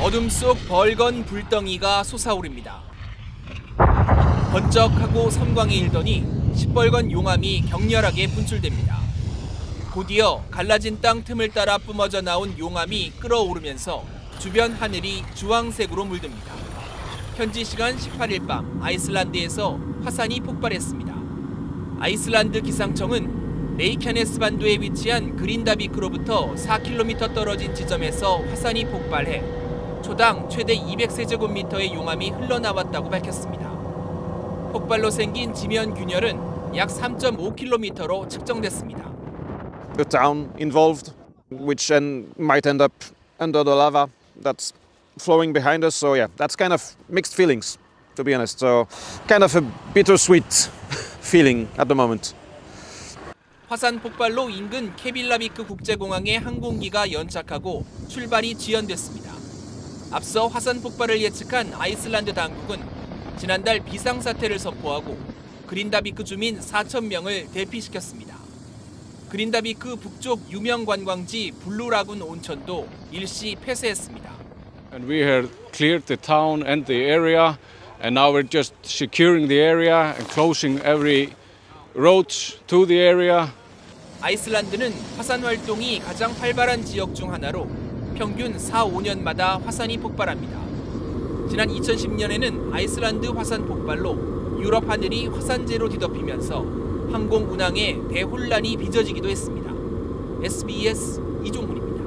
어둠 속 벌건 불덩이가 솟아오릅니다. 번쩍하고 섬광이 일더니 시뻘건 용암이 격렬하게 분출됩니다. 곧이어 갈라진 땅 틈을 따라 뿜어져 나온 용암이 끓어오르면서 주변 하늘이 주황색으로 물듭니다. 현지 시간 18일 밤 아이슬란드에서 화산이 폭발했습니다. 아이슬란드 기상청은 레이캬네스 반도에 위치한 그린다비크로부터 4km 떨어진 지점에서 화산이 폭발해 초당 최대 200세제곱미터의 용암이 흘러나왔다고 밝혔습니다. 폭발로 생긴 지면 균열은 약 3.5km로 측정됐습니다. The town involved, which might end up under the lava that's flowing behind us. So yeah, that's kind of mixed feelings, to be honest. So kind of a bittersweet feeling at the moment. 화산 폭발로 인근 케빌라비크 국제공항에 항공기가 연착하고 출발이 지연됐습니다. 앞서 화산 폭발을 예측한 아이슬란드 당국은 지난달 비상사태를 선포하고 그린다비크 주민 4,000명을 대피시켰습니다. 그린다비크 북쪽 유명 관광지 블루 라군 온천도 일시 폐쇄했습니다. And we have cleared the town and the area, and now we're just securing the area and closing every road to the area. 아이슬란드는 화산 활동이 가장 활발한 지역 중 하나로 평균 4, 5년마다 화산이 폭발합니다. 지난 2010년에는 아이슬란드 화산 폭발로 유럽 하늘이 화산재로 뒤덮이면서 항공 운항에 대혼란이 빚어지기도 했습니다. SBS 이종훈입니다.